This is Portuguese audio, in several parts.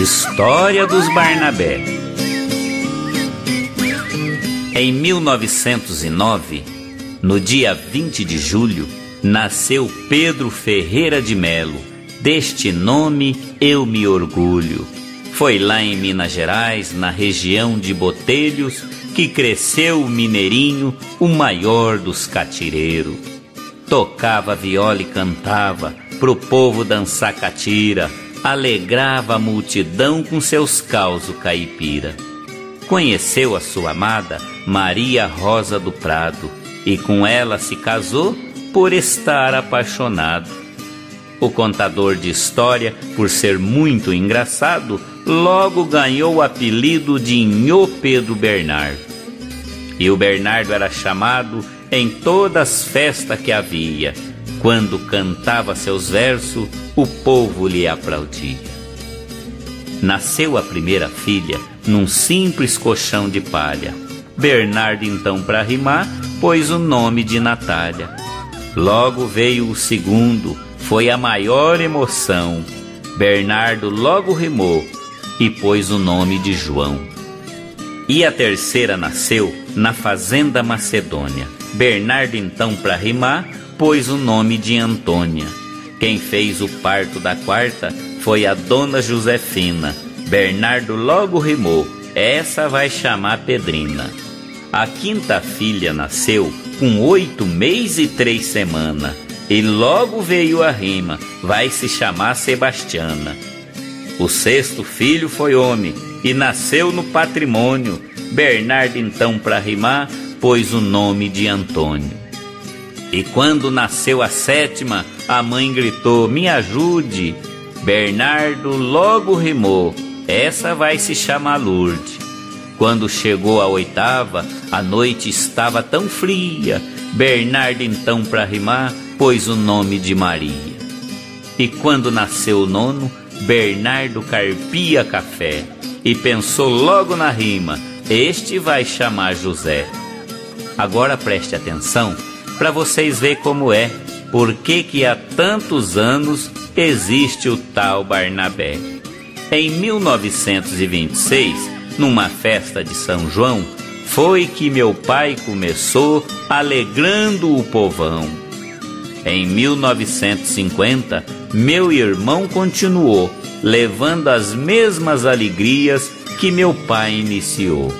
História dos Barnabé. Em 1909, no dia 20 de julho, nasceu Pedro Ferreira de Melo. Deste nome eu me orgulho. Foi lá em Minas Gerais, na região de Botelhos, que cresceu o mineirinho, o maior dos catireiros. Tocava viola e cantava, pro povo dançar catira, alegrava a multidão com seus causos caipira. Conheceu a sua amada, Maria Rosa do Prado, e com ela se casou por estar apaixonado. O contador de história, por ser muito engraçado, logo ganhou o apelido de Nhô Pedro Bernardo. E o Bernardo era chamado em todas as festas que havia. Quando cantava seus versos, o povo lhe aplaudia. Nasceu a primeira filha num simples colchão de palha. Bernardo, então, para rimar, pôs o nome de Natália. Logo veio o segundo. Foi a maior emoção. Bernardo logo rimou e pôs o nome de João. E a terceira nasceu na fazenda Macedônia. Bernardo, então, para rimar, pôs o nome de Antônia. Quem fez o parto da quarta foi a dona Josefina. Bernardo logo rimou, essa vai chamar Pedrina. A quinta filha nasceu com 8 meses e 3 semanas. E logo veio a rima, vai se chamar Sebastiana. O sexto filho foi homem e nasceu no patrimônio. Bernardo, então, para rimar, pôs o nome de Antônio. E quando nasceu a sétima, a mãe gritou, me ajude. Bernardo logo rimou, essa vai se chamar Lourdes. Quando chegou a oitava, a noite estava tão fria. Bernardo, então, para rimar, pôs o nome de Maria. E quando nasceu o nono, Bernardo carpia café e pensou logo na rima, este vai chamar José. Agora preste atenção para vocês verem como é, porque há tantos anos existe o tal Barnabé. Em 1926, numa festa de São João, foi que meu pai começou alegrando o povão. Em 1950, meu irmão continuou, levando as mesmas alegrias que meu pai iniciou.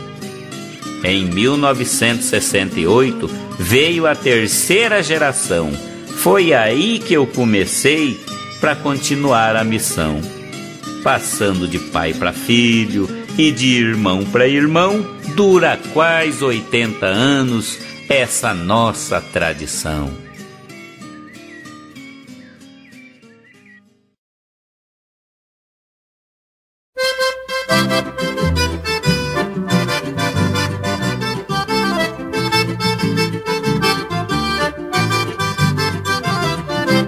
Em 1968, veio a terceira geração. Foi aí que eu comecei para continuar a missão. Passando de pai para filho e de irmão para irmão, dura quase 80 anos essa nossa tradição.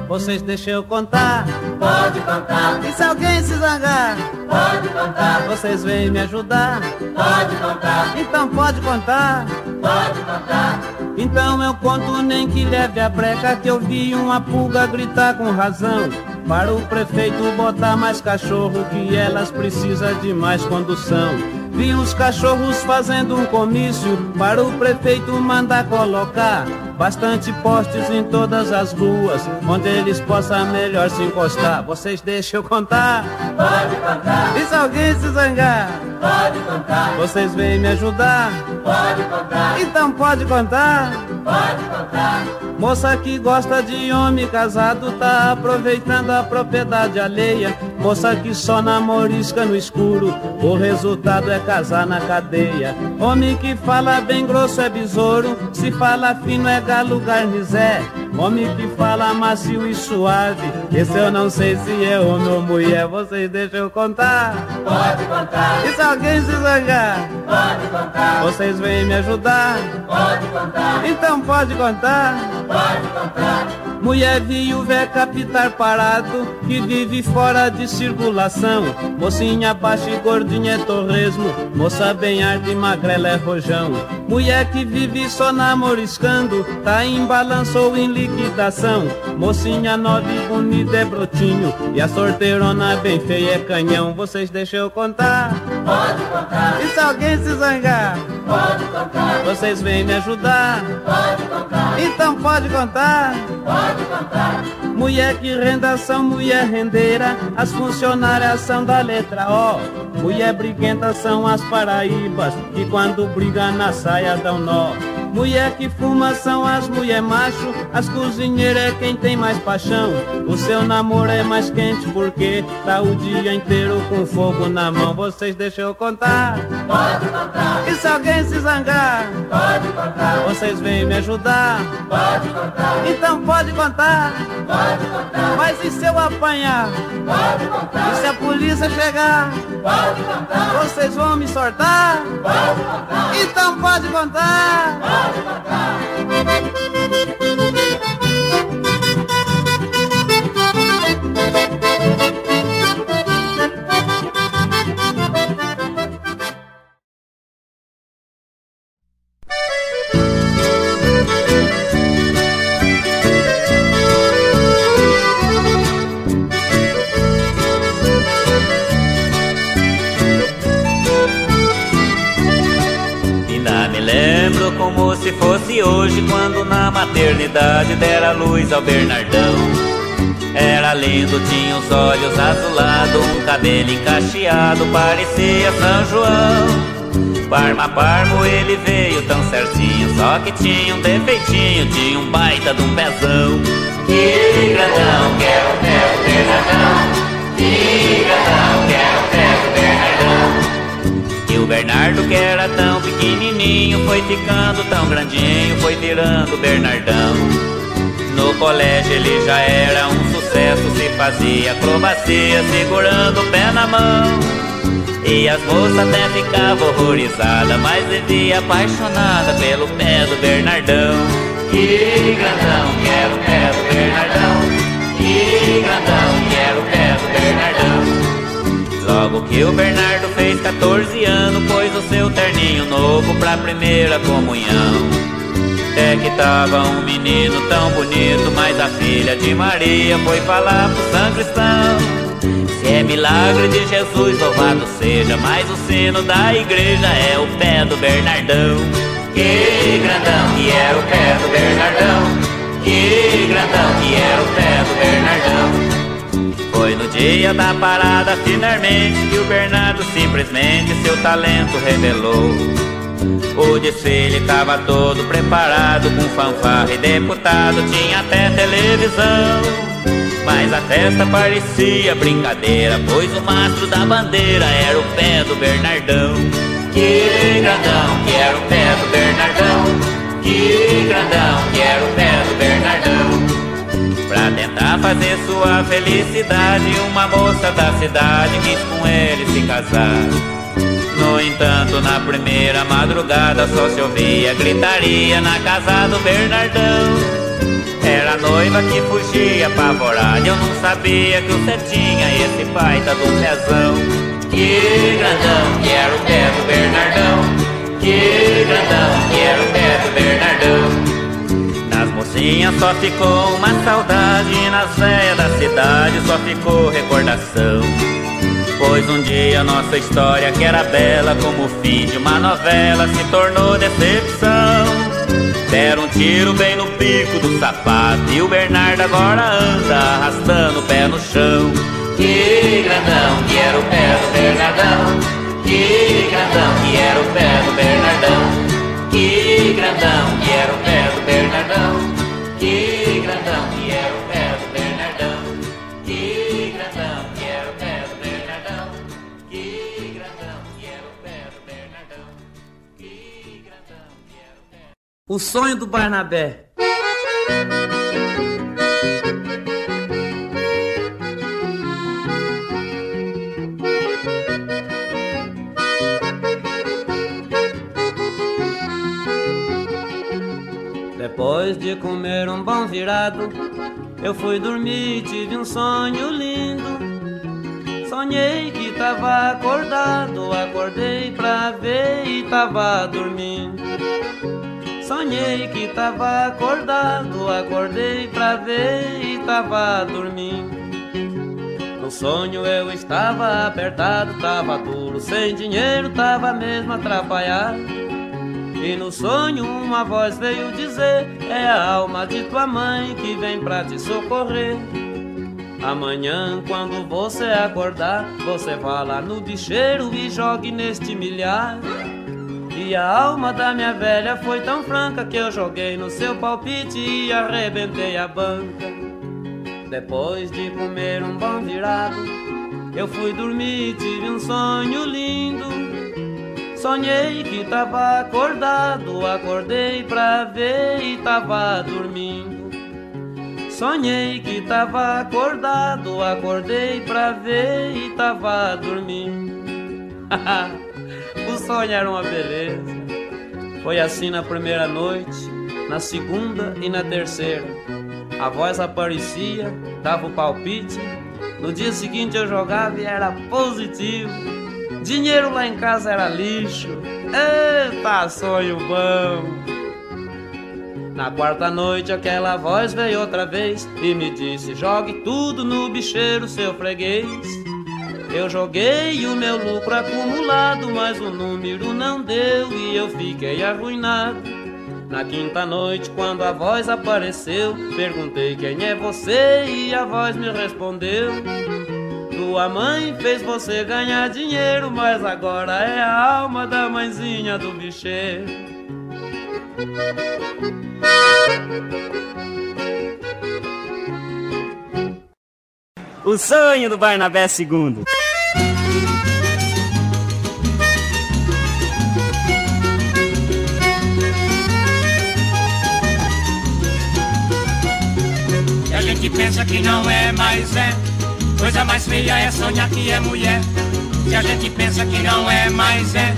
Vocês deixem eu contar, pode contar. E se alguém se zangar, pode contar. Vocês vêm me ajudar, pode contar. Então pode contar, pode contar. Então eu conto nem que leve a breca, que eu vi uma pulga gritar com razão para o prefeito botar mais cachorro, que elas precisam de mais condução. Vi os cachorros fazendo um comício para o prefeito mandar colocar bastante postes em todas as ruas, onde eles possam melhor se encostar. Vocês deixem eu contar, pode contar. E se alguém se zangar, pode contar. Vocês vêm me ajudar, pode contar. Então pode contar, pode contar. Moça que gosta de homem casado tá aproveitando a propriedade alheia. Moça que só namorisca no escuro, o resultado é casar na cadeia. Homem que fala bem grosso é besouro, se fala fino é galo garnizé. Homem que fala macio e suave, esse eu não sei se é homem ou mulher. Vocês deixam eu contar, pode contar. E se alguém se zangar, pode contar. Vocês vêm me ajudar, pode contar. Então pode contar, pode contar. Mulher viúva, pitar parado, que vive fora de circulação. Mocinha baixa e gordinha é torresmo, moça bem arde, magrela é rojão. Mulher que vive só namoriscando, tá em balanço ou em liquidação. Mocinha nova e bonita é brotinho, e a sorteirona bem feia é canhão. Vocês deixam eu contar? Pode contar. E se alguém se zangar? Pode contar. Vocês vêm me ajudar? Pode contar. Então pode contar? Pode contar. Mulher que renda são mulher rendeira, as funcionárias são da letra O. Mulher briguenta são as paraíbas, que quando briga na saia dão nó. Mulher que fuma são as mulher macho, as cozinheiras é quem tem mais paixão. O seu namoro é mais quente porque tá o dia inteiro com fogo na mão. Vocês deixam eu contar? Pode contar. E se alguém se zangar? Pode contar. Vocês vêm me ajudar? Pode contar. Então pode contar? Pode contar. Mas e se eu apanhar? Pode contar. E se a polícia chegar? Pode contar. Vocês vão me soltar? Pode contar. Então pode contar? Pode. Como se fosse hoje, quando na maternidade dera luz ao Bernardão. Era lindo, tinha os olhos azulados, um cabelo encacheado, parecia São João. Parma a parmo ele veio tão certinho, só que tinha um defeitinho, tinha um baita de um pezão. Que grandão que é o Pedro Bernardão, que grandão que é o Pedro Bernardão. E o Bernardo, que era tão pequenininho, foi ficando tão grandinho, foi virando o Bernardão. No colégio ele já era um sucesso, se fazia acrobacia segurando o pé na mão. E as moças até ficavam horrorizadas, mas vivia apaixonada pelo pé do Bernardão. Que grandão que era o pé do Bernardão, que grandão que era o pé do Bernardão. Logo que o Bernardo fez 14 anos, pôs o seu terninho novo pra primeira comunhão. Até que tava um menino tão bonito, mas a filha de Maria foi falar pro São Cristão: se é milagre de Jesus, louvado seja, mas o sino da igreja é o pé do Bernardão. Que grandão que era o pé do Bernardão, que grandão que era o pé do Bernardão. Foi no dia da parada finalmente que o Bernardo simplesmente seu talento revelou. O desfile tava todo preparado, com fanfarra e deputado, tinha até televisão. Mas a festa parecia brincadeira, pois o mastro da bandeira era o pé do Bernardão. Que grandão que era o pé do Bernardão, que grandão que era o pé do Bernardão. Pra tentar fazer sua felicidade, uma moça da cidade quis com ele se casar. No entanto, na primeira madrugada só se ouvia gritaria na casa do Bernardão. Era a noiva que fugia apavorada, eu não sabia que você tinha esse baita do pezão. Que grandão que era o pé do Bernardão, que grandão que era o pé do Bernardão. Nas mocinhas só ficou uma saudade, e nas velhas da cidade só ficou recordação. Pois um dia nossa história, que era bela como o fim de uma novela, se tornou decepção. Deram um tiro bem no bico do sapato, e o Bernardo agora anda arrastando o pé no chão. Que grandão que era o pé do Bernardão, que grandão que era o pé do Bernardão. Que grandão que era o pé do Bernardão, que grandão que era o pé do Bernardão, que grandão que era o pé do Bernardão, que grandão que era o pé do Bernardão, que grandão que era o pé. O sonho do Barnabé. Depois de comer um bom virado, eu fui dormir e tive um sonho lindo. Sonhei que tava acordado, acordei pra ver e tava dormindo. Sonhei que tava acordado, acordei pra ver e tava dormindo. No sonho eu estava apertado, tava duro, sem dinheiro, tava mesmo atrapalhado. E no sonho uma voz veio dizer: é a alma de tua mãe que vem pra te socorrer. Amanhã quando você acordar, você vá lá no bicheiro e jogue neste milhar. E a alma da minha velha foi tão franca que eu joguei no seu palpite e arrebentei a banca. Depois de comer um bom virado, eu fui dormir e tive um sonho lindo. Sonhei que tava acordado, acordei pra ver e tava dormindo. Sonhei que tava acordado, acordei pra ver e tava dormindo. O sonho era uma beleza. Foi assim na primeira noite, na segunda e na terceira. A voz aparecia, dava o palpite. No dia seguinte eu jogava e era positivo. Dinheiro lá em casa era lixo. Eita, sonho bom! Na quarta noite aquela voz veio outra vez e me disse: jogue tudo no bicheiro, seu freguês. Eu joguei o meu lucro acumulado, mas o número não deu e eu fiquei arruinado. Na quinta noite, quando a voz apareceu, perguntei: quem é você? E a voz me respondeu: tua mãe fez você ganhar dinheiro, mas agora é a alma da mãezinha do bicheiro. O sonho do Barnabé II. E a gente pensa que não é, mas é. Coisa mais feia é sonhar que é mulher. E a gente pensa que não é, mas é.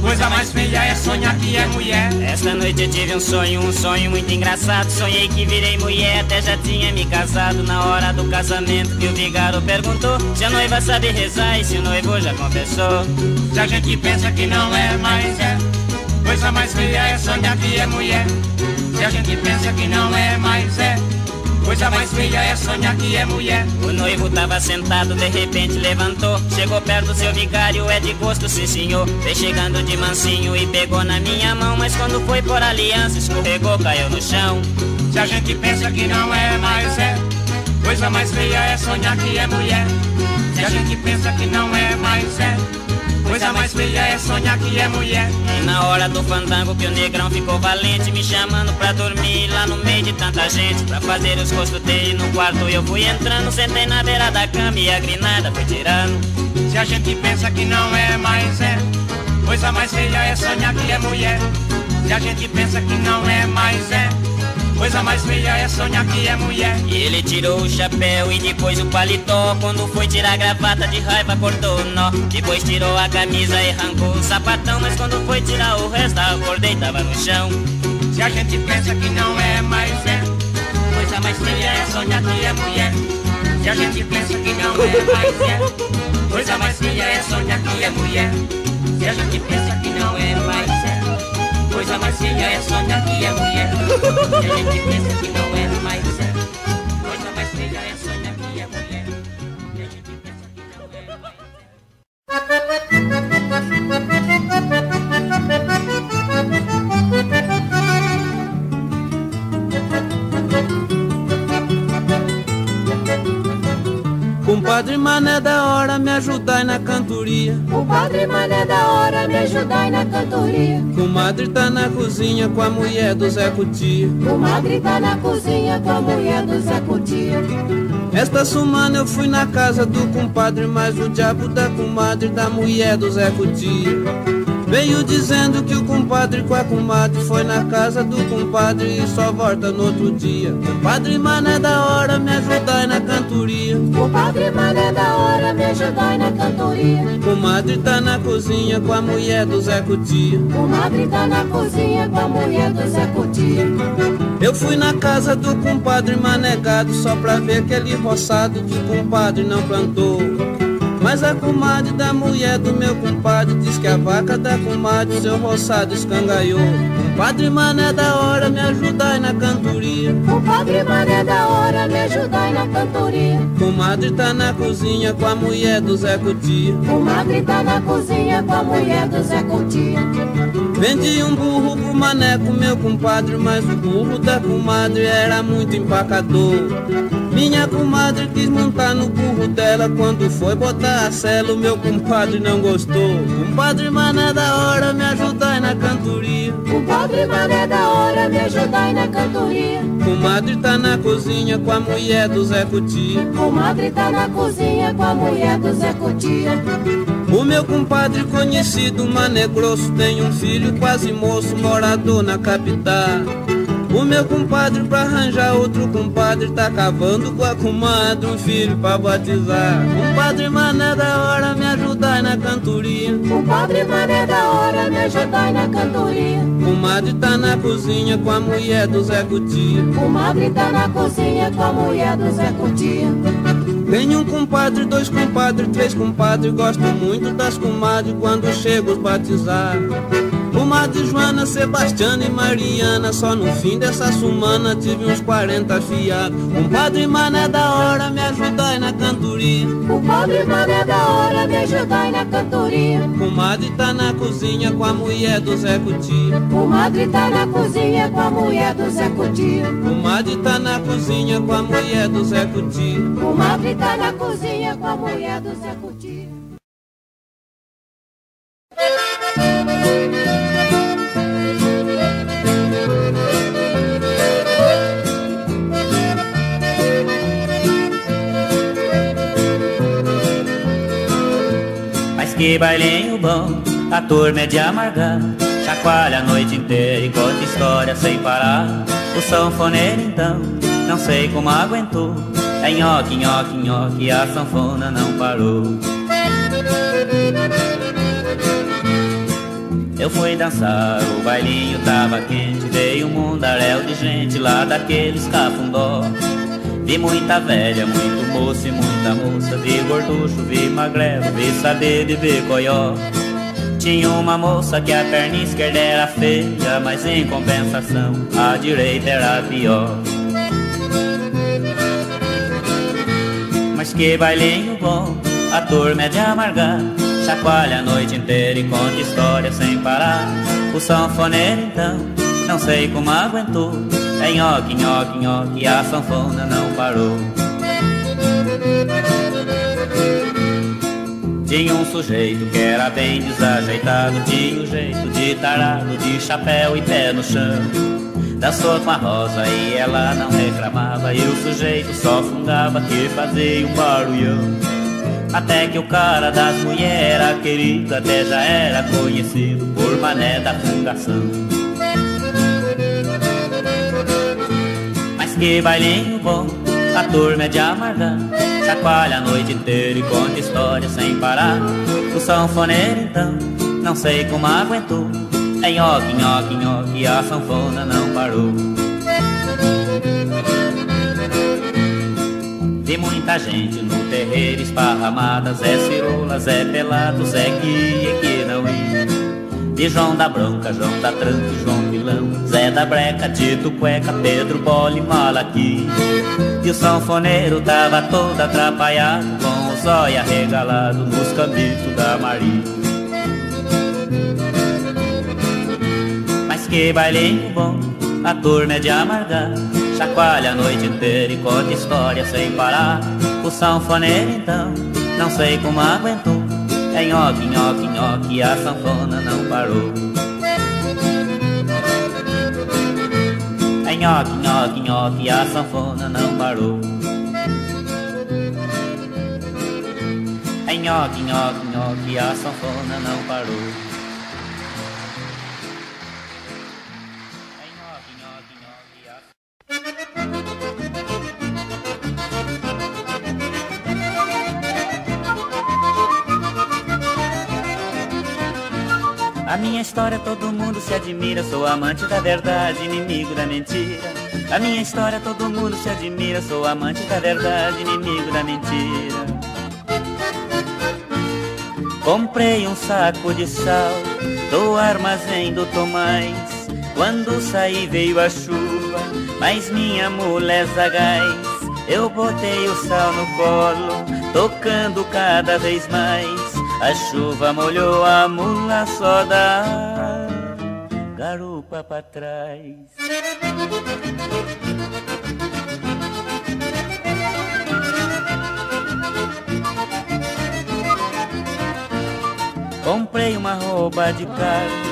Coisa mais feia é sonhar que é mulher. Esta noite eu tive um sonho muito engraçado. Sonhei que virei mulher, até já tinha me casado. Na hora do casamento que o vigaro perguntou se a noiva sabe rezar e se o noivo já confessou. Se a gente pensa que não é, mas é. Coisa mais feia é sonhar que é mulher. Se a gente pensa que não é, mas é. Coisa mais feia é sonhar que é mulher. O noivo tava sentado, de repente levantou. Chegou perto do seu vigário, é de gosto, sim senhor. Veio chegando de mansinho e pegou na minha mão. Mas quando foi por aliança, escorregou, caiu no chão. Se a gente pensa que não é, mas é. Coisa mais feia é sonhar que é mulher. Se a gente pensa que não é, mas é. Coisa mais feia é sonhar que é mulher. E na hora do fandango que o negrão ficou valente, me chamando pra dormir lá no meio de tanta gente. Pra fazer os costuteios no quarto eu fui entrando. Sentei na beira da cama e a grinada foi tirando. Se a gente pensa que não é, mas é. Coisa mais feia é sonhar que é mulher. Se a gente pensa que não é, mas é. Coisa mais feia é sonhar que é mulher. E ele tirou o chapéu e depois o paletó. Quando foi tirar a gravata de raiva cortou o nó. Depois tirou a camisa e arrancou o sapatão. Mas quando foi tirar o resto acordei, tava no chão. Se a gente pensa que não é, mas é. Coisa mais feia é sonhar que é mulher. Se a gente pensa que não é, mas é. Coisa mais feia é sonhar que é mulher. Se a gente pensa que não é, mas é. Coisa mais feia é sonhar que é mulher. Se a gente pensa que não é, mas é. Coisa mais feia é sonhar que é mulher. Se a gente pensa que não é, mas é. Compadre Mané da hora, me ajudai na cantoria. Compadre Mané da hora, me ajudai na cantoria. Comadre tá na cozinha com a mulher do Zé Cutia. Comadre tá na cozinha com a mulher do Zé Cutia. Esta semana eu fui na casa do compadre, mas o diabo da comadre da mulher do Zé Cutia. Veio dizendo que o compadre com a comadre foi na casa do compadre e só volta no outro dia. Compadre, mano, é da hora, me ajudai na cantoria. Compadre, mano, é da hora, me ajudai na cantoria. Comadre tá na cozinha com a mulher do Zé Cutia. Comadre tá na cozinha com a mulher do Zé Cutia. Eu fui na casa do compadre manegado só pra ver aquele roçado que o compadre não plantou. Mas a comadre da mulher do meu compadre diz que a vaca da comadre seu roçado escangaiou. Compadre, mano, é da hora, me ajudai na cantoria. Compadre, mano, é da hora, me ajudai na cantoria. Comadre tá na cozinha com a mulher do Zé Coutinho. Comadre tá na cozinha com a mulher do Zé Coutinho. Vendi um burro pro maneco, meu compadre, mas o burro da comadre era muito empacador. Minha comadre quis montar no burro dela, quando foi botar a sela, o meu compadre não gostou. Compadre, mano, é da hora, me ajudai na cantoria. Compadre, mano, é da hora, me ajudai na cantoria. Comadre tá na cozinha com a mulher do Zé Cutia. Comadre tá na cozinha com a mulher do Zé Cutia. O meu compadre conhecido, mané grosso, tem um filho quase moço, morador na capital. O meu compadre pra arranjar outro compadre tá cavando com a comadre um filho pra batizar. Compadre, mané da hora, me ajudai na cantoria. Compadre, mané da hora, me ajudai na cantoria. Comadre tá na cozinha com a mulher do Zé Cutia. Comadre tá na cozinha com a mulher do Zé Cutia. Tem um compadre, dois compadres, três compadres, gosto muito das comadres quando chego os batizar. Comadre Joana, Sebastiana e Mariana, só no fim dessa semana tive uns 40 fiados. Compadre, mano, é da hora, me ajudai na cantoria. Compadre, mano, é da hora, me ajudai na cantoria. Comadre tá na cozinha com a mulher do Zé Cutia. Comadre tá na cozinha com a mulher do Zé Cutia. Comadre tá na cozinha com a mulher do Zé Cutia. Comadre tá na cozinha com a mulher do Zé Cutia. Que bailinho bom, a turma é de amargar. Chacoalha a noite inteira e conta história sem parar. O sanfoneiro então, não sei como aguentou. É nhoque, nhoque, nhoque, a sanfona não parou. Eu fui dançar, o bailinho tava quente. Veio um mundaréu de gente lá daqueles cafundó. Vi muita velha, muito moço e muita moça. Vi gorducho, vi magrelo, vi sabido e vi coió. Tinha uma moça que a perna esquerda era feia, mas em compensação a direita era pior. Mas que bailinho bom, a turma é de amargar. Chacoalha a noite inteira e conta história sem parar. O sanfoneiro então, não sei como aguentou. É nhoque, nhoque, nhoque, a sanfona não parou. Tinha um sujeito que era bem desajeitado, tinha um jeito de tarado, de chapéu e pé no chão. Dançou com a rosa e ela não reclamava, e o sujeito só fungava que fazia um barulhão. Até que o cara das mulheres era querido, até já era conhecido por mané da fungação. Que bailinho bom, a turma é de amargar. Chacoalha a noite inteira e conta história sem parar. O sanfoneiro então, não sei como aguentou. É nhoque, nhoque, nhoque, a sanfona não parou. Vi muita gente no terreiro esparramada. Zé Cirola, Zé Pelado, Zé que ia e que não ia. De João da Bronca, João da Tranca, João Vilão, Zé da Breca, Tito Cueca, Pedro Bola e Malaqui. E o sanfoneiro tava todo atrapalhado, com os olhos arregalados nos cambitos da Maria. Mas que bailinho bom, a turma é de amargar. Chacoalha a noite inteira e conta história sem parar. O sanfoneiro então, não sei como aguentou. É nhoque, nhoque, nhoque, a sanfona não parou. É nhoque, nhoque, nhoque, a sanfona não parou. É nhoque, nhoque, nhoque, a sanfona não parou. A minha história todo mundo se admira, sou amante da verdade, inimigo da mentira. A minha história todo mundo se admira, sou amante da verdade, inimigo da mentira. Comprei um saco de sal do armazém do Tomás. Quando saí veio a chuva, mas minha mula é sagaz. Eu botei o sal no colo, tocando cada vez mais. A chuva molhou a mula, só dá garupa pra trás. Comprei uma roupa de carro,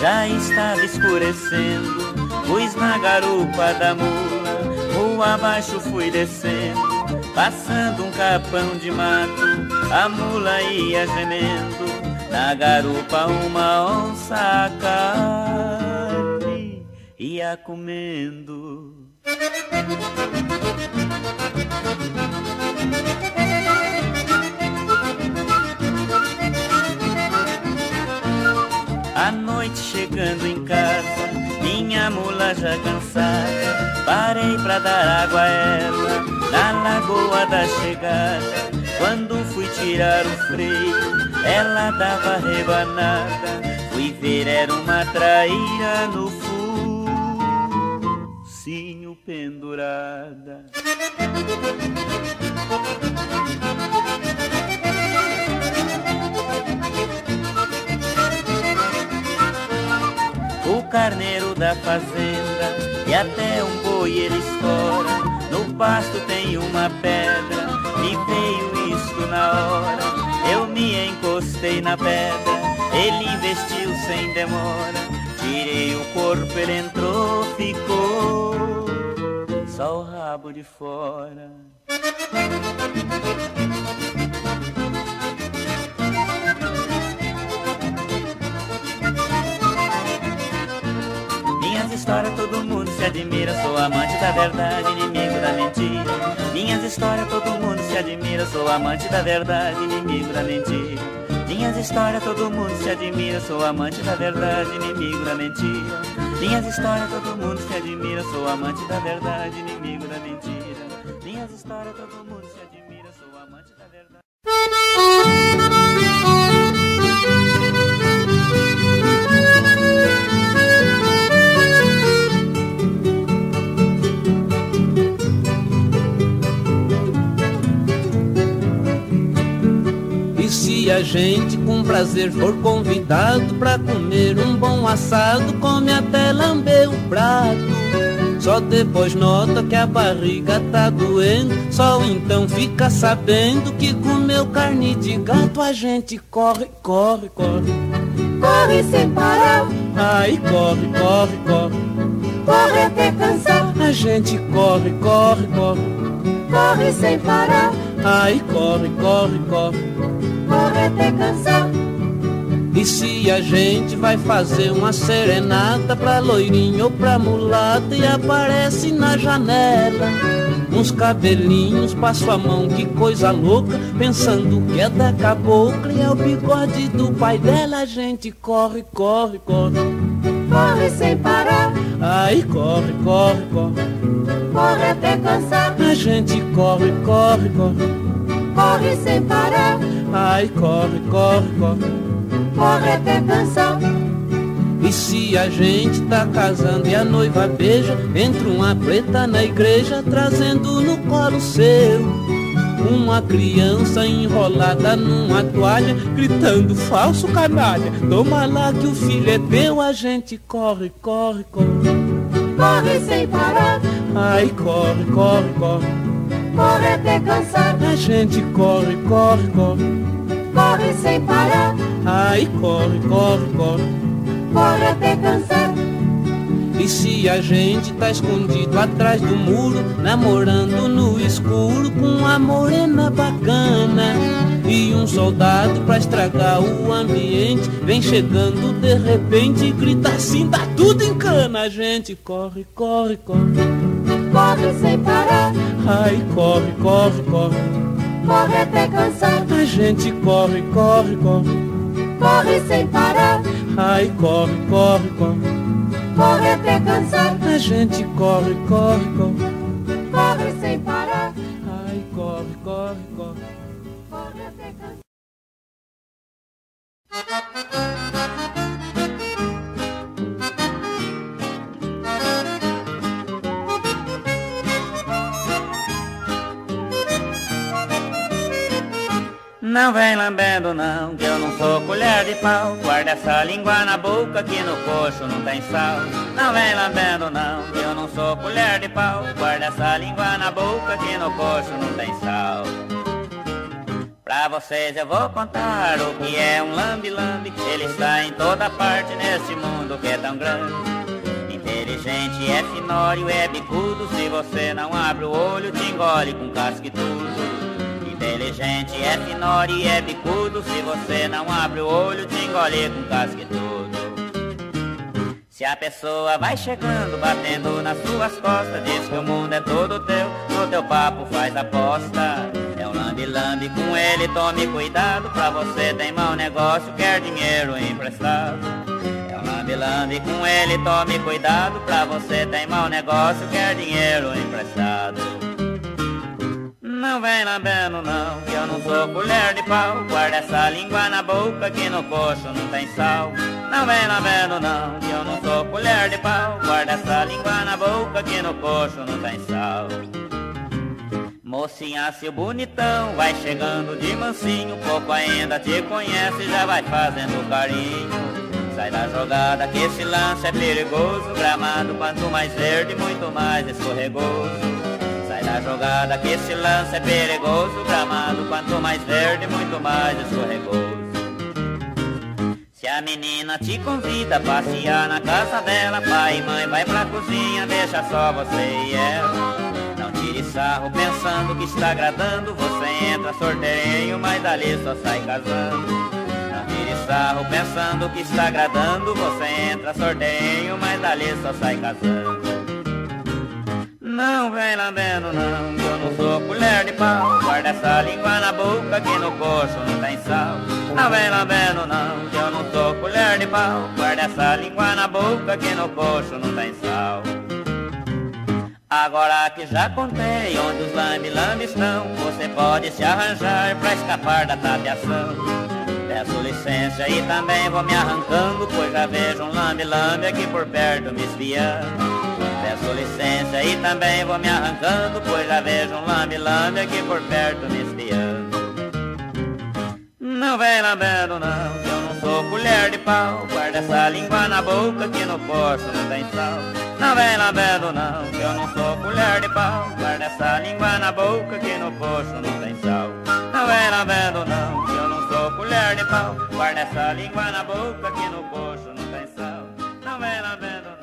já estava escurecendo. Pus na garupa da mula, rua abaixo fui descendo, passando um capão de mato, a mula ia gemendo. Na garupa uma onça a carne ia comendo. À noite chegando em casa, minha mula já cansada, parei pra dar água a ela na lagoa da chegada. Quando fui tirar o freio, ela dava rebanada. Fui ver, era uma traíra no focinho pendurada. O carneiro da fazenda e até um boi ele estoura. No pasto tem uma pedra, me veio isto na hora. Eu me encostei na pedra, ele investiu sem demora. Tirei o corpo, ele entrou, ficou só o rabo de fora. Minhas histórias todo mundo se admira, sou amante da verdade, inimigo da mentira. Minhas histórias todo mundo se admira, sou amante da verdade, inimigo da mentira. Minhas histórias todo mundo se admira, sou amante da verdade, inimigo da mentira. Minhas histórias todo mundo se admira, sou amante da verdade, inimigo da mentira. Minhas histórias todo mundo se admira, sou amante da verdade. Se a gente com prazer for convidado pra comer um bom assado, come até lamber o prato. Só depois nota que a barriga tá doendo, só então fica sabendo que comeu carne de gato. A gente corre, corre, corre, corre sem parar. Ai, corre, corre, corre, corre até cansar. A gente corre, corre, corre, corre sem parar. Ai, corre, corre, corre, corre até cansar. E se a gente vai fazer uma serenata pra loirinho ou pra mulata, e aparece na janela uns cabelinhos, passo a mão, que coisa louca, pensando que é da cabocla e é o bigode do pai dela. A gente corre, corre, corre, corre sem parar. Ai, corre, corre, corre, corre até cansar. A gente corre, corre, corre, corre sem parar. Ai, corre, corre, corre, corre até cansar. E se a gente tá casando e a noiva beija, entra uma preta na igreja trazendo no colo seu uma criança enrolada numa toalha, gritando: falso canalha, toma lá que o filho é teu. A gente corre, corre, corre, corre sem parar. Ai, corre, corre, corre, corre até cansar. A gente corre, corre, corre, corre sem parar. Ai, corre, corre, corre, corre até cansar. E se a gente tá escondido atrás do muro, namorando no escuro com uma morena bacana, e um soldado pra estragar o ambiente vem chegando de repente e grita assim: dá tudo em cana. A gente corre, corre, corre, corre sem parar. Ai, corre, corre, corre, corre até cansar. A gente corre, corre, corre, corre sem parar. Ai, corre, corre, corre. Corre até cansar. A gente corre, corre, corre. Corre sem parar. Ai, corre, corre, corre. Corre até cansar. Não vem lambendo não, que eu não sou colher de pau. Guarda essa língua na boca, que no coxo não tem sal. Não vem lambendo não, que eu não sou colher de pau. Guarda essa língua na boca, que no coxo não tem sal. Pra vocês eu vou contar o que é um lambe-lambe. Ele está em toda parte neste mundo que é tão grande. Inteligente é finório, é bicudo. Se você não abre o olho, te engole com casca e tudo. Inteligente é finório e é bicudo. Se você não abre o olho, te engole com casca e tudo. Se a pessoa vai chegando, batendo nas suas costas, diz que o mundo é todo teu, no teu papo faz aposta. É um lambe-lambe com ele, tome cuidado. Pra você tem mau negócio, quer dinheiro emprestado. É um lambe-lambe com ele, tome cuidado. Pra você tem mau negócio, quer dinheiro emprestado. Não vem lambendo não, que eu não sou colher de pau. Guarda essa língua na boca, que no coxo não tem sal. Não vem lambendo não, que eu não sou colher de pau. Guarda essa língua na boca, que no coxo não tem sal. Mocinha, seu bonitão, vai chegando de mansinho. Pouco ainda te conhece, já vai fazendo carinho. Sai da jogada que esse lance é perigoso. Gramado quanto mais verde, muito mais escorregoso. A jogada que esse lance é perigoso. Gramado quanto mais verde, muito mais escorregoso. Se a menina te convida a passear na casa dela, pai e mãe vai pra cozinha, deixa só você e ela. Não tire sarro pensando que está agradando. Você entra sorteio, mas dali só sai casando. Não tire sarro pensando que está agradando. Você entra sorteio, mas dali só sai casando. Não vem lambendo não, que eu não sou colher de pau. Guarda essa língua na boca, que no coxo não tem sal. Não vem lambendo não, que eu não sou colher de pau. Guarda essa língua na boca, que no coxo não tem sal. Agora que já contei onde os lambe-lambe estão, você pode se arranjar pra escapar da tapeação. Peço licença e também vou me arrancando, pois já vejo um lambe-lambe aqui por perto me espiando. Peço licença e também vou me arrancando, pois já vejo um lambe-lambe aqui por perto me espiando. Não vem lambendo não, que eu não sou colher de pau. Guarda essa língua na boca, que no coxo não tem sal. Não vem lambendo não, que eu não sou colher de pau. Guarda essa língua na boca, que no coxo não tem sal. Não vem lambendo não, que eu não sou colher de pau. Guarda essa língua na boca, que no coxo não tem sal. Não vem lambendo não.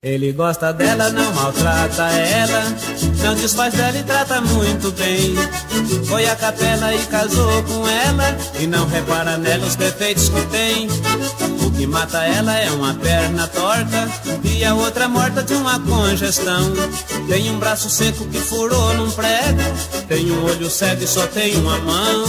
Ele gosta dela, não maltrata ela, não desfaz dela e trata muito bem. Foi à capela e casou com ela, e não repara nela os defeitos que tem. O que mata ela é uma perna torta, e a outra morta de uma congestão. Tem um braço seco que furou num prego, tem um olho cego e só tem uma mão.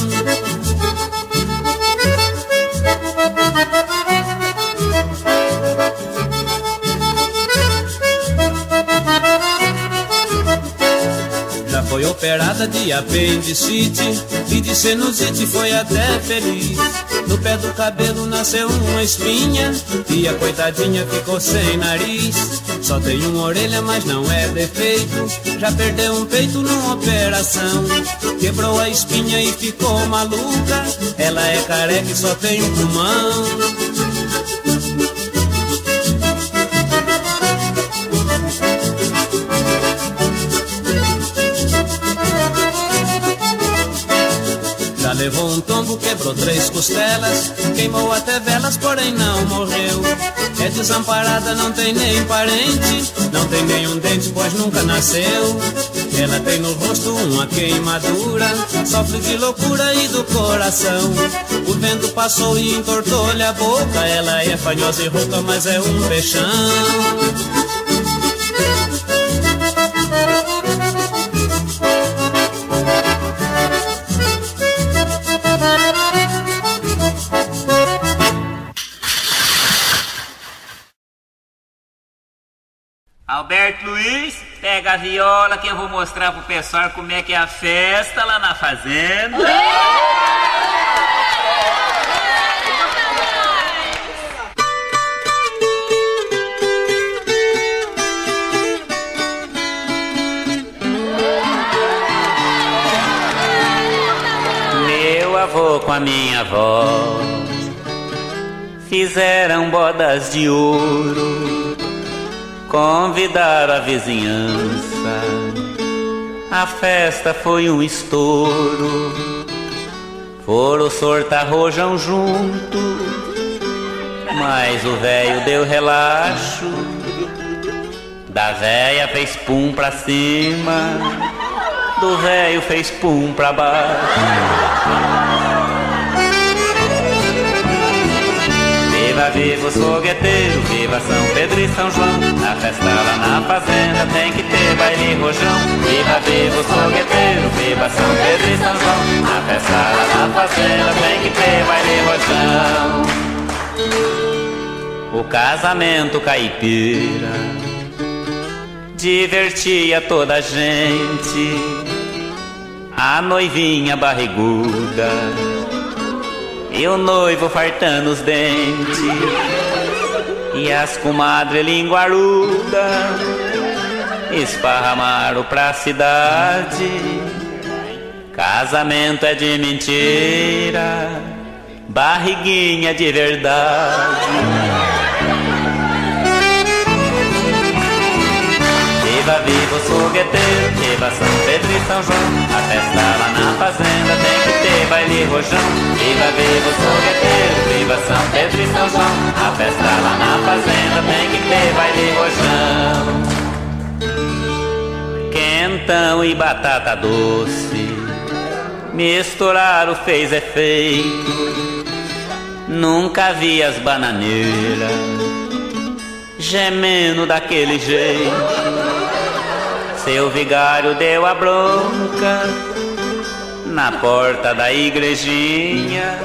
Foi operada de apendicite e de sinusite, foi até feliz. No pé do cabelo nasceu uma espinha e a coitadinha ficou sem nariz. Só tem uma orelha, mas não é defeito, já perdeu um peito numa operação. Quebrou a espinha e ficou maluca, ela é careca e só tem um pulmão. Levou um tombo, quebrou 3 costelas, queimou até velas, porém não morreu. É desamparada, não tem nem parente, não tem nenhum dente, pois nunca nasceu. Ela tem no rosto uma queimadura, sofre de loucura e do coração. O vento passou e entortou-lhe a boca, ela é fanhosa e rouca, mas é um peixão. Alberto Luiz, pega a viola que eu vou mostrar pro pessoal como é que é a festa lá na fazenda. Meu avô com a minha avó fizeram bodas de ouro, convidaram a vizinhança, a festa foi um estouro. Foram sortar rojão junto, mas o velho deu relaxo. Da véia fez pum pra cima, do velho fez pum pra baixo. Viva, viva o fogueteiro, viva São Pedro e São João, na festa lá na fazenda tem que ter baile rojão. Viva, viva o fogueteiro, viva São Pedro e São João, na festa lá na fazenda tem que ter baile rojão. O casamento caipira divertia toda a gente, a noivinha barriguda e o noivo fartando os dentes, e as comadres linguarudas esparramaram pra cidade. Casamento é de mentira, barriguinha de verdade. Viva, viva o fogueteiro, viva São Pedro e São João, a festa lá na fazenda tem que ter baile rojão. Viva, viva o fogueteiro, viva São Pedro e São João, a festa lá na fazenda tem que ter baile rojão. Quentão e batata doce misturaram, fez efeito. Nunca vi as bananeiras gemendo daquele jeito. Seu vigário deu a bronca na porta da igrejinha,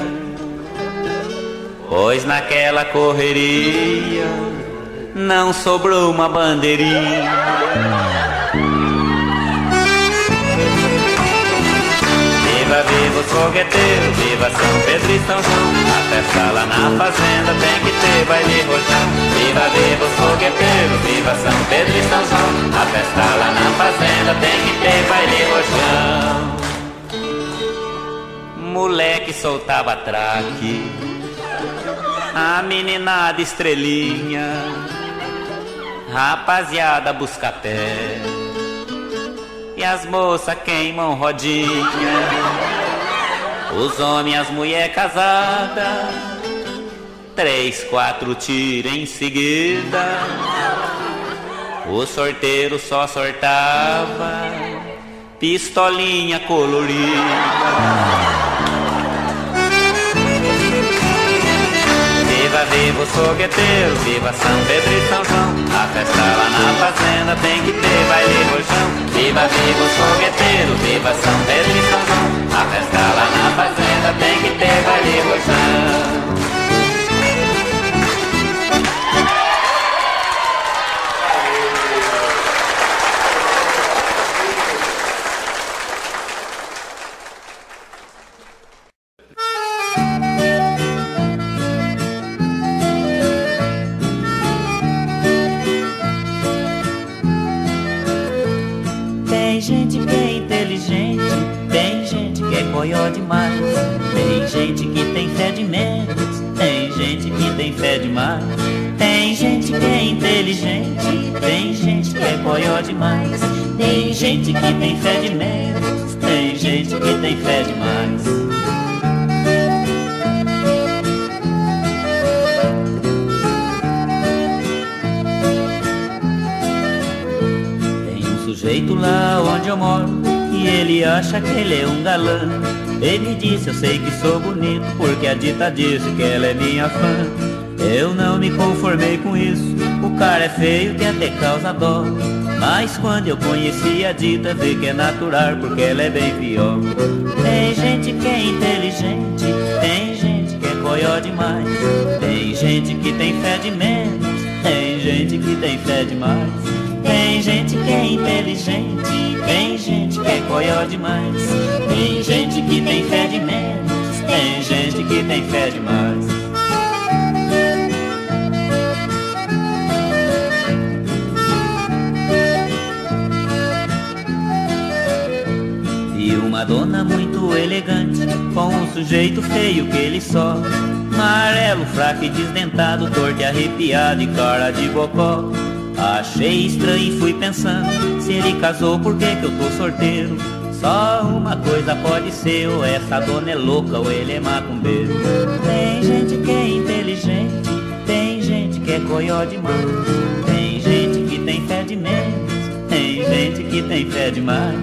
pois naquela correria não sobrou uma bandeirinha. Viva, viva o fogueteiro, viva São Pedro e São João, a festa lá na fazenda tem que ter baile rojão. Viva, viva o fogueteiro, viva São Pedro e São João, a festa lá na fazenda tem que ter baile rojão. Moleque soltava traque, a meninada estrelinha, rapaziada busca pé e as moças queimam rodinha. Os homens e as mulher casadas, 3, 4 tiros em seguida. O sorteiro só sortava pistolinha colorida. Viva, viva o fogueteiro, viva São Pedro e São João, a festa lá na fazenda tem que ter baile rojão. Viva, viva o fogueteiro, viva São Pedro e São João, a festa lá na fazenda tem que ter baile rojão. Demais. Tem gente que tem fé de menos, tem gente que tem fé demais. Tem gente que é inteligente, tem gente que é coió demais. Tem gente que tem fé de menos, tem gente que tem fé demais. Tem um sujeito lá onde eu moro e ele acha que ele é um galã. Ele disse, eu sei que sou bonito, porque a dita disse que ela é minha fã. Eu não me conformei com isso, o cara é feio, tem até causa dó. Mas quando eu conheci a dita, vi que é natural, porque ela é bem pior. Tem gente que é inteligente, tem gente que é coió demais. Tem gente que tem fé de menos, tem gente que tem fé demais. Tem gente que é inteligente, tem gente que é coió demais, tem gente que tem fé de menos, tem gente que tem fé demais. E uma dona muito elegante, com um sujeito feio que ele só, amarelo, fraco e desdentado, torto e arrepiado e cara de bocó. Achei estranho e fui pensando, se ele casou, por que que eu tô sorteiro? Só uma coisa pode ser, ou essa dona é louca ou ele é macumbeiro. Tem gente que é inteligente, tem gente que é coió demais, tem gente que tem fé de menos, tem gente que tem fé demais.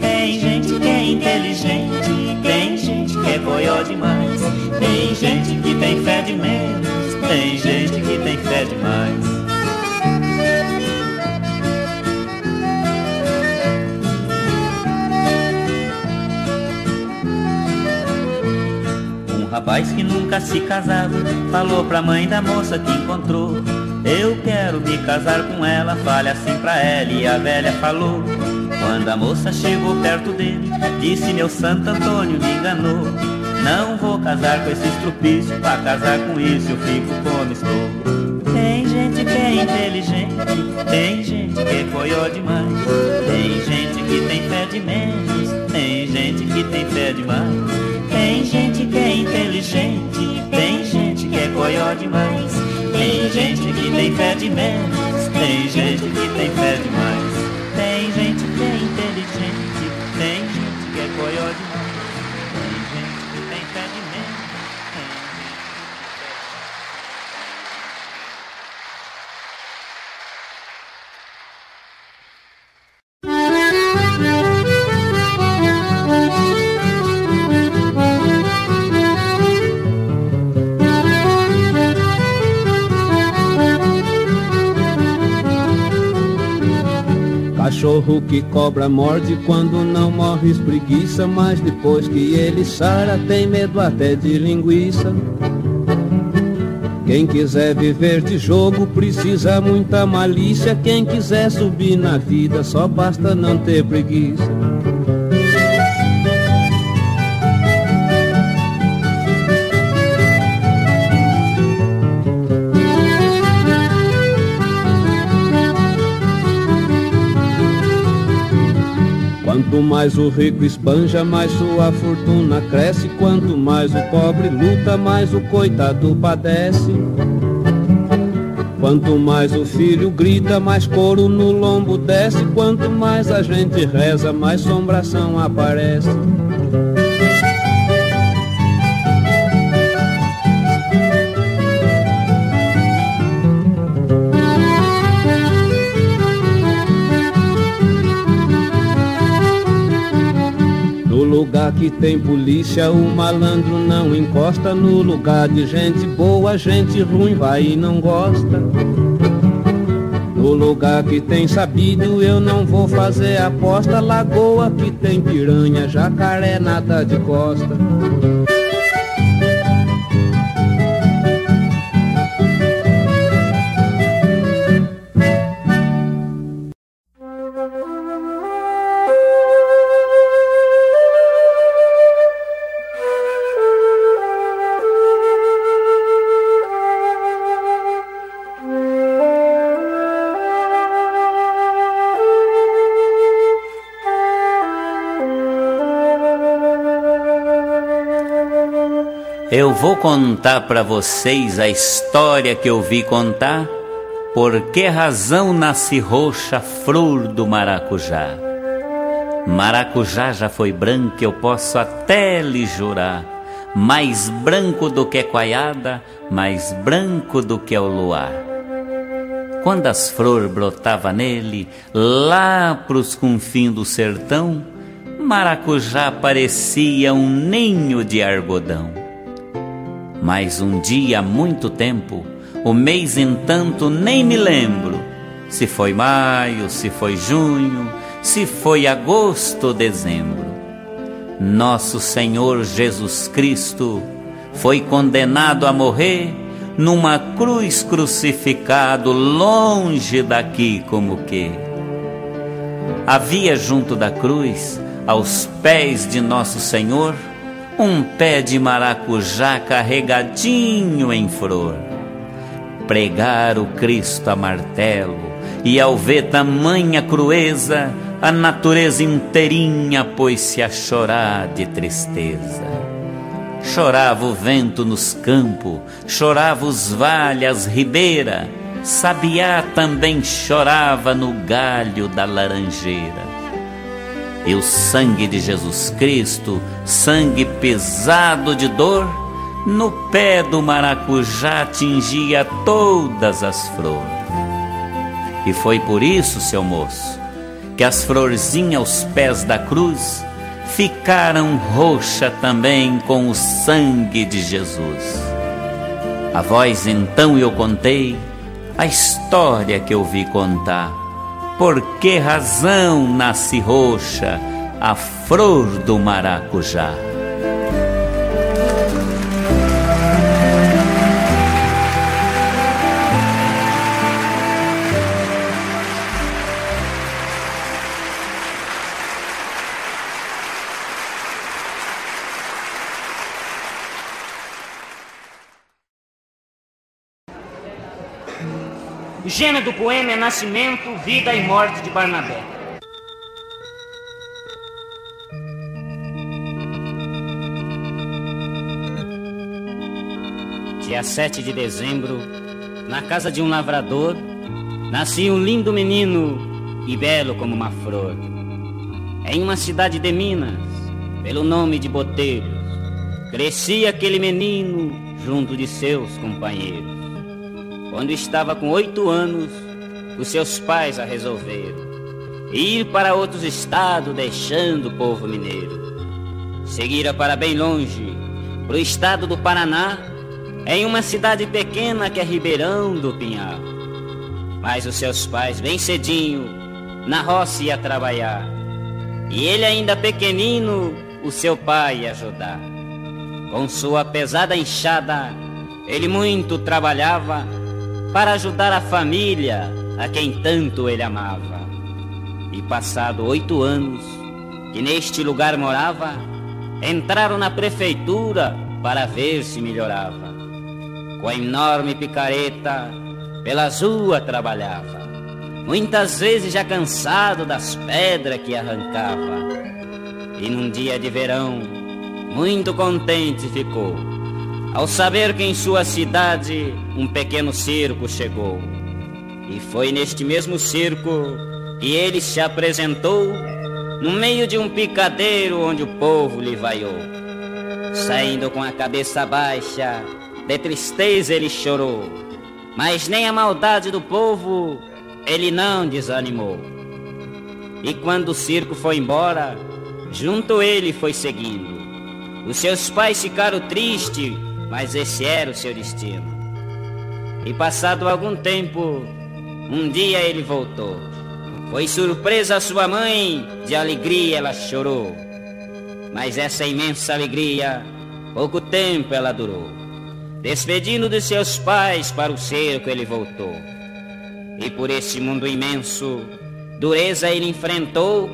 Tem gente que é inteligente, tem gente que é coió demais, tem gente que tem fé de menos, tem gente que tem fé demais. Rapaz que nunca se casava, falou pra mãe da moça que encontrou: eu quero me casar com ela, fale assim pra ela. E a velha falou. Quando a moça chegou perto dele, disse: meu santo Antônio me enganou, não vou casar com esse estrupício, pra casar com isso eu fico como estou. Tem gente que é inteligente, tem gente que é coió demais, tem gente que tem fé de menos, tem gente que tem fé demais. Tem gente que é inteligente, tem gente que é coió demais, tem gente que tem fé de menos, tem gente que tem fé demais. Tem gente que é inteligente, tem gente que é coió demais, tem gente que tem fé de menos, tem gente que tem fé demais. Cachorro que cobra morde, quando não morre espreguiça, mas depois que ele sara tem medo até de linguiça. Quem quiser viver de jogo precisa muita malícia, quem quiser subir na vida só basta não ter preguiça. Quanto mais o rico espanja, mais sua fortuna cresce, quanto mais o pobre luta, mais o coitado padece. Quanto mais o filho grita, mais couro no lombo desce, quanto mais a gente reza, mais assombração aparece. Lugar que tem polícia, o malandro não encosta, no lugar de gente boa, gente ruim vai e não gosta. No lugar que tem sabido, eu não vou fazer aposta, lagoa que tem piranha, jacaré nada de costa. Eu vou contar para vocês a história que eu vi contar. Por que razão nasce roxa a flor do maracujá? Maracujá já foi branco, eu posso até lhe jurar, mais branco do que a coiada, mais branco do que o luar. Quando as flores brotavam nele, lá pros confins do sertão, maracujá parecia um ninho de algodão. Mas um dia, há muito tempo, o mês entanto nem me lembro, se foi maio, se foi junho, se foi agosto ou dezembro, Nosso Senhor Jesus Cristo foi condenado a morrer numa cruz crucificado, longe daqui como que. Havia junto da cruz, aos pés de Nosso Senhor, um pé de maracujá carregadinho em flor. Pregar o Cristo a martelo, e ao ver tamanha crueza, a natureza inteirinha pôs-se a chorar de tristeza. Chorava o vento nos campos, chorava os vales, as ribeiras, sabiá também chorava no galho da laranjeira. E o sangue de Jesus Cristo, sangue pesado de dor, no pé do maracujá tingia todas as flores. E foi por isso, seu moço, que as florzinhas aos pés da cruz ficaram roxa também com o sangue de Jesus. A vós então eu contei a história que eu vi contar. Por que razão nasce roxa a flor do maracujá? O gênero do poema é Nascimento, Vida e Morte de Barnabé. Dia 7 de dezembro, na casa de um lavrador, nascia um lindo menino e belo como uma flor. Em uma cidade de Minas, pelo nome de Botelhos, crescia aquele menino junto de seus companheiros. Quando estava com 8 anos, os seus pais a resolveram ir para outros estados, deixando o povo mineiro. Seguira para bem longe, para o estado do Paraná, em uma cidade pequena que é Ribeirão do Pinhal. Mas os seus pais, bem cedinho, na roça ia trabalhar, e ele ainda pequenino, o seu pai ia ajudar. Com sua pesada enxada, ele muito trabalhava para ajudar a família a quem tanto ele amava. E passado 8 anos que neste lugar morava, entraram na prefeitura para ver se melhorava. Com a enorme picareta pelas ruas trabalhava, muitas vezes já cansado das pedras que arrancava. E num dia de verão muito contente ficou ao saber que em sua cidade um pequeno circo chegou. E foi neste mesmo circo que ele se apresentou, no meio de um picadeiro onde o povo lhe vaiou. Saindo com a cabeça baixa, de tristeza ele chorou, mas nem a maldade do povo ele não desanimou. E quando o circo foi embora, junto ele foi seguindo. Os seus pais ficaram tristes, mas esse era o seu destino. E passado algum tempo, um dia ele voltou. Foi surpresa a sua mãe, de alegria ela chorou. Mas essa imensa alegria, pouco tempo ela durou. Despedindo de seus pais, para o cerco ele voltou. E por esse mundo imenso, dureza ele enfrentou.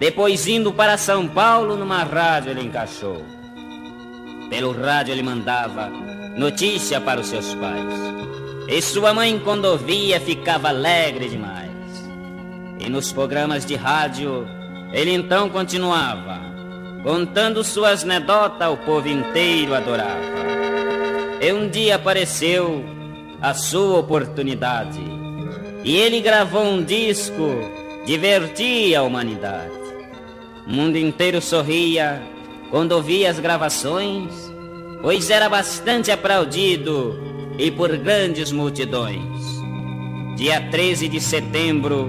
Depois indo para São Paulo, numa rádio ele encaixou. Pelo rádio ele mandava notícia para os seus pais, e sua mãe quando ouvia ficava alegre demais. E nos programas de rádio ele então continuava, contando suas anedotas, o povo inteiro adorava. E um dia apareceu a sua oportunidade, e ele gravou um disco, divertia a humanidade. O mundo inteiro sorria quando ouvia as gravações, pois era bastante aplaudido e por grandes multidões. Dia 13 de setembro,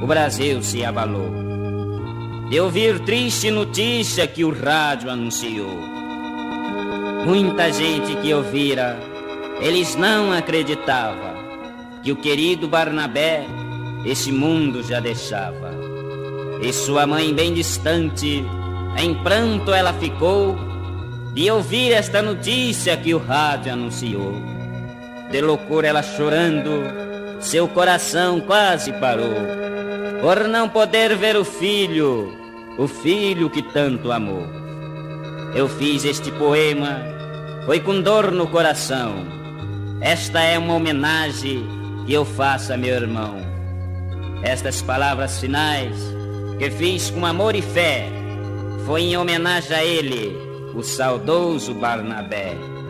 o Brasil se abalou de ouvir triste notícia que o rádio anunciou. Muita gente que ouvira, eles não acreditava que o querido Barnabé esse mundo já deixava. E sua mãe bem distante, em pranto ela ficou de ouvir esta notícia que o rádio anunciou. de loucura ela chorando, seu coração quase parou, por não poder ver o filho que tanto amou. Eu fiz este poema, foi com dor no coração, esta é uma homenagem que eu faço a meu irmão. Estas palavras finais que fiz com amor e fé, foi em homenagem a ele, o saudoso Barnabé.